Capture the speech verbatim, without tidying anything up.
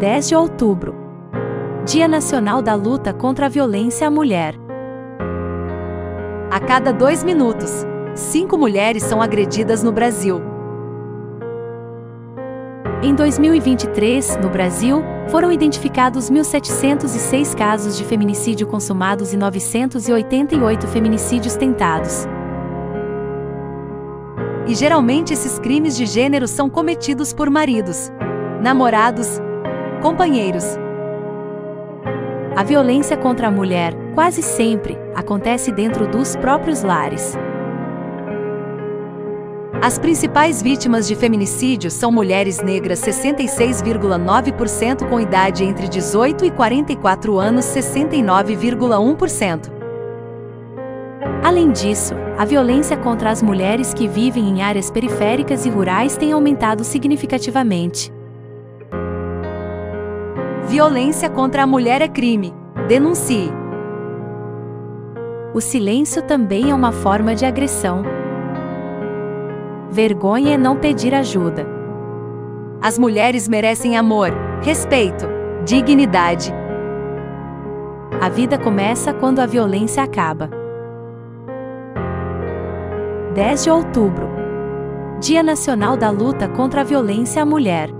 dez de outubro, Dia Nacional da Luta contra a Violência à Mulher. A cada dois minutos, cinco mulheres são agredidas no Brasil. Em dois mil e vinte e três, no Brasil, foram identificados mil setecentos e seis casos de feminicídio consumados e novecentos e oitenta e oito feminicídios tentados. E geralmente esses crimes de gênero são cometidos por maridos, namorados, companheiros. A violência contra a mulher, quase sempre, acontece dentro dos próprios lares. As principais vítimas de feminicídio são mulheres negras, sessenta e seis vírgula nove por cento, com idade entre dezoito e quarenta e quatro anos, sessenta e nove vírgula um por cento. Além disso, a violência contra as mulheres que vivem em áreas periféricas e rurais tem aumentado significativamente. Violência contra a mulher é crime. Denuncie! O silêncio também é uma forma de agressão. Vergonha é não pedir ajuda. As mulheres merecem amor, respeito, dignidade. A vida começa quando a violência acaba. dez de outubro, Dia Nacional da Luta contra a Violência à Mulher.